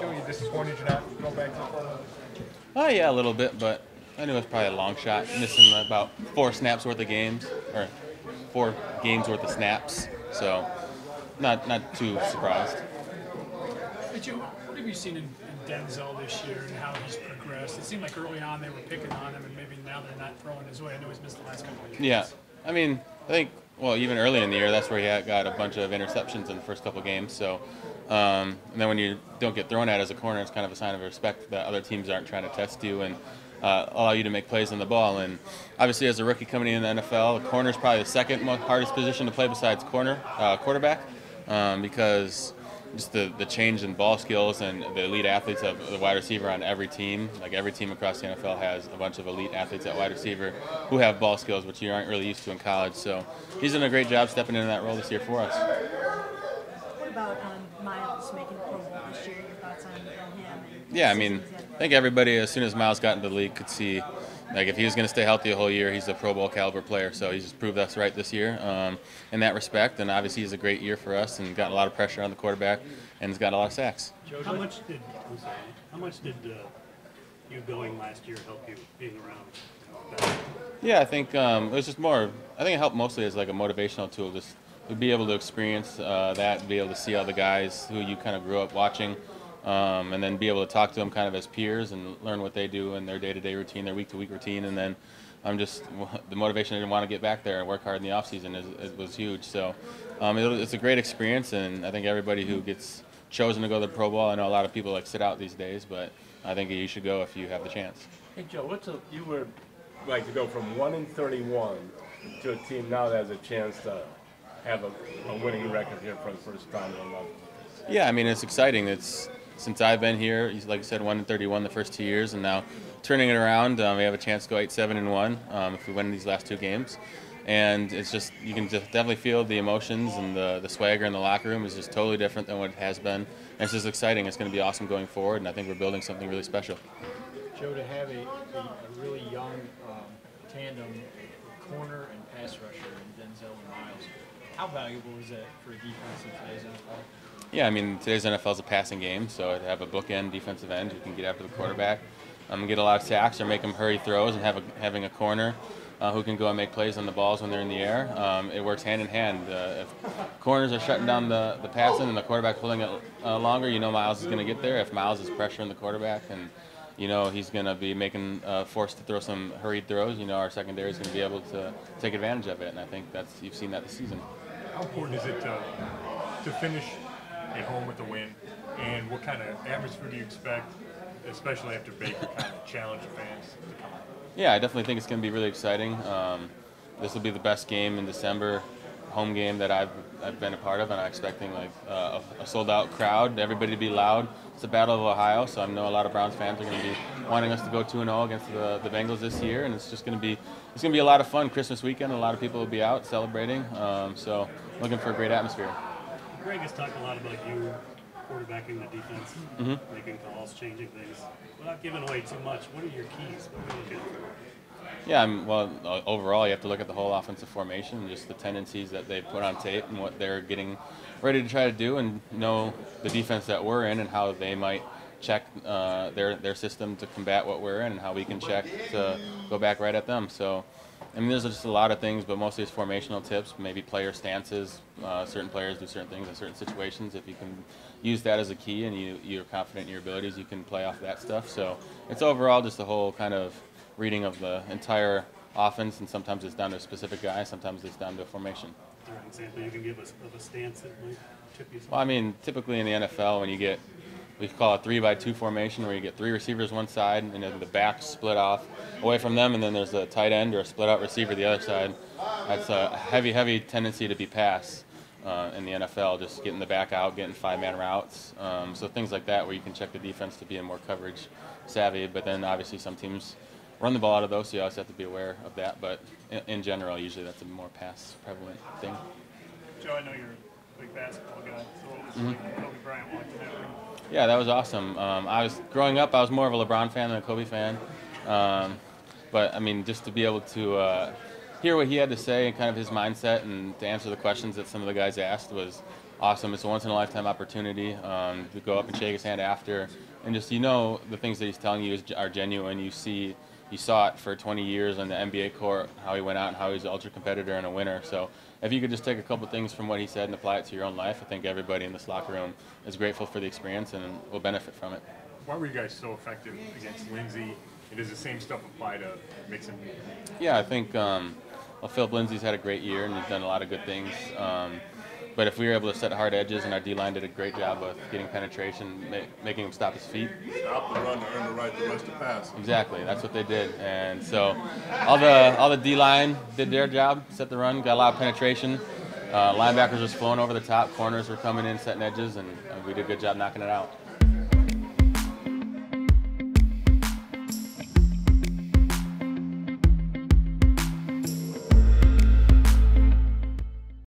Joe, you disappointed you're not going back to the club? Oh, yeah, a little bit, but I knew it was probably a long shot, missing about 4 games worth of snaps, so not too surprised. Hey, Joe, what have you seen in Denzel this year and how he's progressed? It seemed like early on they were picking on him, and maybe now they're not throwing his way. I know he's missed the last couple of games. Yeah, I mean, I think, well, even early in the year, that's where he got a bunch of interceptions in the first couple of games, so... and then when you don't get thrown at as a corner, it's kind of a sign of respect that other teams aren't trying to test you and allow you to make plays on the ball. And obviously, as a rookie coming in the NFL, the corner is probably the second most hardest position to play besides quarterback, because just the change in ball skills and the elite athletes of the wide receiver on every team. Like every team across the NFL has a bunch of elite athletes at wide receiver who have ball skills, which you aren't really used to in college. So he's done a great job stepping into that role this year for us. What about Myles making the Pro Bowl this year? Your thoughts on him? Yeah, I mean, I think everybody, as soon as Myles got into the league, could see, like, if he was going to stay healthy the whole year, he's a Pro Bowl caliber player. So he's just proved us right this year in that respect. And obviously, he's a great year for us and got a lot of pressure on the quarterback and has got a lot of sacks. Joe, how much did you going last year help you being around? Yeah, I think it was just more. I think it helped mostly as like a motivational tool. Just be able to experience that, be able to see all the guys who you kind of grew up watching, and then be able to talk to them kind of as peers and learn what they do in their day-to-day routine, their week-to-week routine. And then the motivation to want to get back there and work hard in the offseason was huge. So it's a great experience, and I think everybody who gets chosen to go to the Pro Bowl, I know a lot of people like sit out these days, but I think you should go if you have the chance. Hey, Joe, you were like to go from 1-31 to a team now that has a chance to have a winning record here for the first time in a month. Yeah, I mean, it's exciting. It's since I've been here, like you said, 1-31 the first 2 years, and now turning it around, we have a chance to go 8-7-1 if we win these last 2 games. And it's just, you can just definitely feel the emotions and the swagger in the locker room is just totally different than what it has been. And it's just exciting. It's going to be awesome going forward, and I think we're building something really special. Joe, to have a really young tandem corner and pass rusher in Denzel and Myles, how valuable is that for a defense in today's NFL? Yeah, I mean, today's NFL is a passing game, so to have a bookend defensive end who can get after the quarterback, get a lot of sacks or make them hurry throws, and having a corner who can go and make plays on the balls when they're in the air, it works hand in hand. If corners are shutting down the passing and the quarterback holding it longer, you know Myles is going to get there. If Myles is pressuring the quarterback and you know he's going to be making forced to throw some hurried throws, you know our secondary is going to be able to take advantage of it, and I think you've seen that this season. How important is it to finish at home with a win, and what kind of atmosphere do you expect, especially after Baker kind of challenged the fans to come out? Yeah, I definitely think it's going to be really exciting. This will be the best game in December, home game that I've been a part of, and I'm expecting like a sold-out crowd, everybody to be loud. It's the Battle of Ohio, so I know a lot of Browns fans are going to be wanting us to go 2-0 against the Bengals this year, and it's just going to be a lot of fun. Christmas weekend, a lot of people will be out celebrating, so looking for a great atmosphere. Greg has talked a lot about you quarterbacking the defense, making calls, changing things, without giving away too much. What are your keys? What are you looking for? Yeah, well, overall, you have to look at the whole offensive formation and just the tendencies that they put on tape and what they're getting ready to try to do, and know the defense that we're in and how they might check their system to combat what we're in and how we can check to go back right at them. So, I mean, there's just a lot of things, but mostly it's formational tips, maybe player stances. Certain players do certain things in certain situations. If you can use that as a key and you're confident in your abilities, you can play off that stuff. So it's overall just the whole kind of reading of the entire offense, and sometimes it's down to a specific guy, sometimes it's down to a formation. Is there an example you can give us of a stance that might tip you something? Well, I mean, typically in the NFL, when you get, we call a 3-by-2 formation, where you get 3 receivers one side, and then the back split off away from them, and then there's a tight end or a split-out receiver the other side. That's a heavy, heavy tendency to be passed in the NFL, just getting the back out, getting 5-man routes. So things like that where you can check the defense to be in more coverage savvy, but then obviously some teams run the ball out of those, so you always have to be aware of that. But in general, usually that's a more pass-prevalent thing. Joe, I know you're a big basketball guy, so what was Kobe Bryant like to do? Yeah, that was awesome. Growing up, I was more of a LeBron fan than a Kobe fan. But, I mean, just to be able to hear what he had to say and kind of his mindset and to answer the questions that some of the guys asked was awesome. It's a once-in-a-lifetime opportunity to go up and shake his hand after. And just, you know, the things that he's telling you are genuine. You saw it for 20 years on the NBA court, how he went out and how he's an ultra competitor and a winner. So if you could just take a couple things from what he said and apply it to your own life, I think everybody in this locker room is grateful for the experience and will benefit from it. Why were you guys so effective against Lindsey? And does the same stuff apply to Mixon? Yeah, I think well, Philip Lindsay's had a great year and he's done a lot of good things. But if we were able to set hard edges, and our D-line did a great job of getting penetration, making him stop his feet. Stop the run to earn the right to rush the pass. Exactly, that's what they did. And so all the D-line did their job, set the run, got a lot of penetration. Linebackers were flowing over the top, corners were coming in, setting edges, and we did a good job knocking it out.